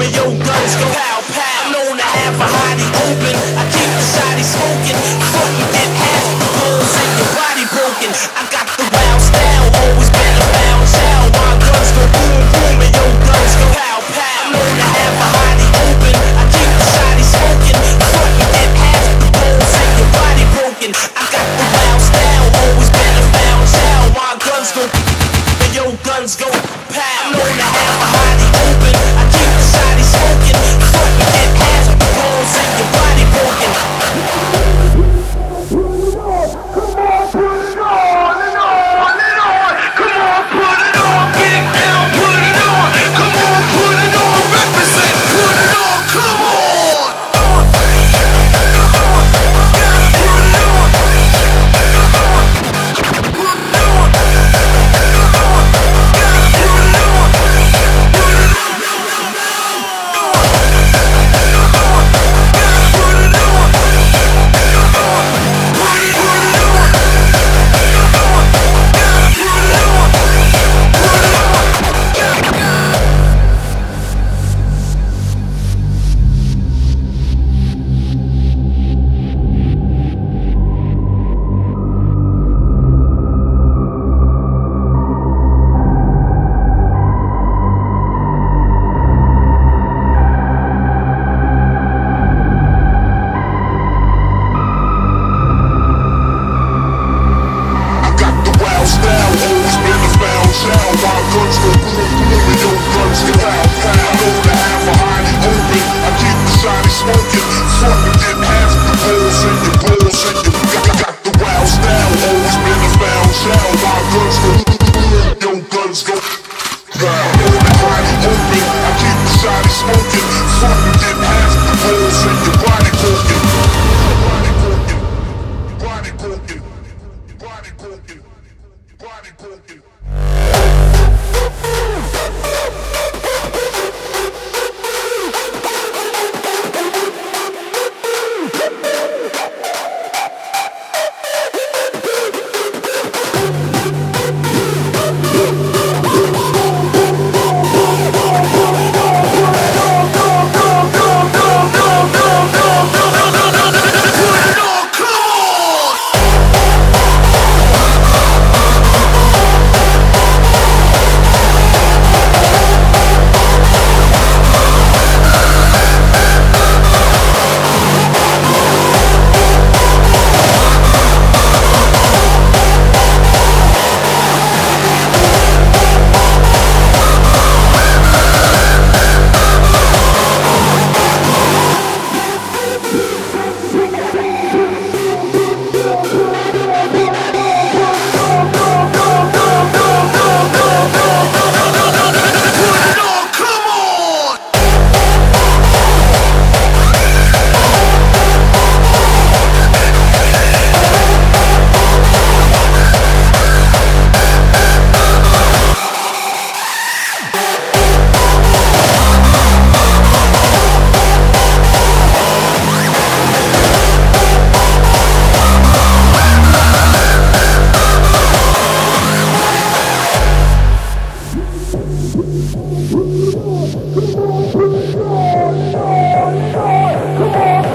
me your guns go pow pow. I'm known to have a hottie open, I keep the shotty smoking, fucking at half the holes in your body broken. I got the wild style, always been a wild child. My guns go boom boom and your guns go pow pow. I'm known to have a hottie open, I keep the shotty smoking, fucking at half the holes in your body broken. I got the wild style, always been a wild child. My guns go and your guns go pow. I'm known to have a hottie open, I keep the shotty smoking, fucking at half the holes in your body broken. Come on!